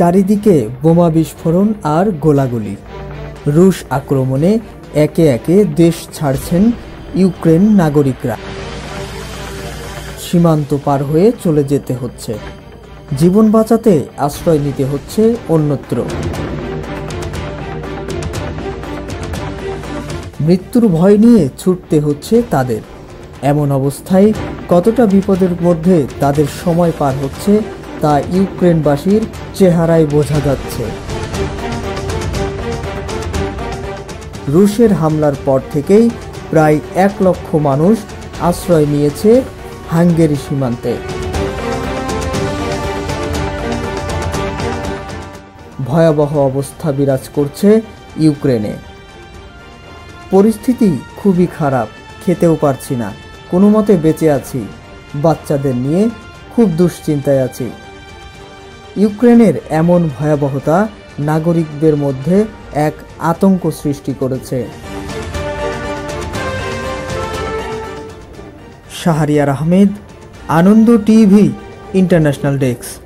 চারিদিকে বোমা বিস্ফোরণ আর গোলাগুলি। রুশ আক্রমণে একে একে দেশ ছাড়ছেন ইউক্রেন নাগরিকরা। সীমান্ত পার হয়ে চলে যেতে হচ্ছে, জীবন বাঁচাতে আশ্রয় নিতে হচ্ছে অন্যত্র। মৃত্যুর ভয় নিয়ে ছুটতে হচ্ছে তাদের। এমন অবস্থায় কতটা বিপদের মধ্যে তাদের সময় পার হচ্ছে তা ইউক্রেনবাসীর চেহারায় বোঝা যাচ্ছে। রুশের হামলার পর থেকেই প্রায় 1 লক্ষ মানুষ আশ্রয় নিয়েছে হাঙ্গেরি সীমান্তে। ভয়াবহ অবস্থা বিরাজ করছে ইউক্রেনে। পরিস্থিতি খুবই খারাপ, খেতেও পারছি না, কোনো মতে বেঁচে আছি, বাচ্চাদের নিয়ে খুব দুশ্চিন্তায় আছি। ইউক্রেনের এমন ভয়াবহতা নাগরিকদের মধ্যে এক আতঙ্ক সৃষ্টি করেছে। Shahriar Ahmed, Ananda TV international desk.